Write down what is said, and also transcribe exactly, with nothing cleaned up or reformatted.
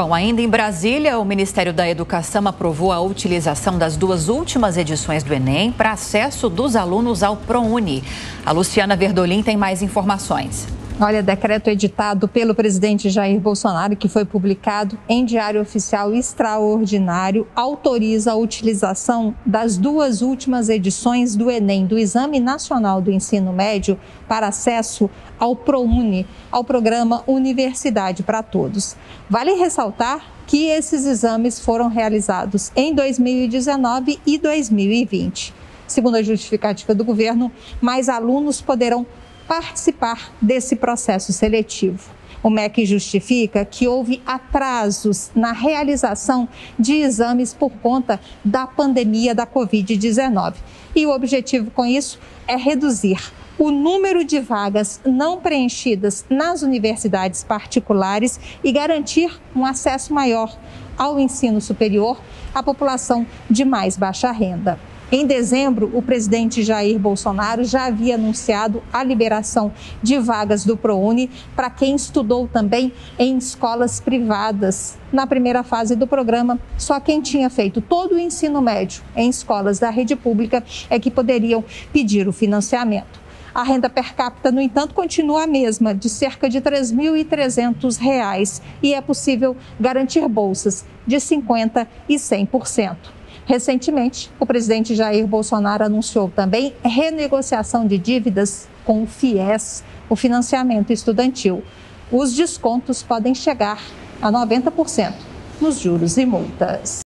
Bom, ainda em Brasília, o Ministério da Educação aprovou a utilização das duas últimas edições do Enem para acesso dos alunos ao Prouni. A Luciana Verdolim tem mais informações. Olha, decreto editado pelo presidente Jair Bolsonaro, que foi publicado em Diário Oficial Extraordinário, autoriza a utilização das duas últimas edições do Enem, do Exame Nacional do Ensino Médio, para acesso ao ProUni, ao programa Universidade para Todos. Vale ressaltar que esses exames foram realizados em dois mil e dezenove e dois mil e vinte. Segundo a justificativa do governo, mais alunos poderão participar desse processo seletivo. O M E C justifica que houve atrasos na realização de exames por conta da pandemia da covid dezenove. E o objetivo com isso é reduzir o número de vagas não preenchidas nas universidades particulares e garantir um acesso maior ao ensino superior à população de mais baixa renda. Em dezembro, o presidente Jair Bolsonaro já havia anunciado a liberação de vagas do ProUni para quem estudou também em escolas privadas. Na primeira fase do programa, só quem tinha feito todo o ensino médio em escolas da rede pública é que poderiam pedir o financiamento. A renda per capita, no entanto, continua a mesma, de cerca de três mil e trezentos reais, e é possível garantir bolsas de cinquenta por cento e cem por cento. Recentemente, o presidente Jair Bolsonaro anunciou também renegociação de dívidas com o FIES, o financiamento estudantil. Os descontos podem chegar a noventa por cento nos juros e multas.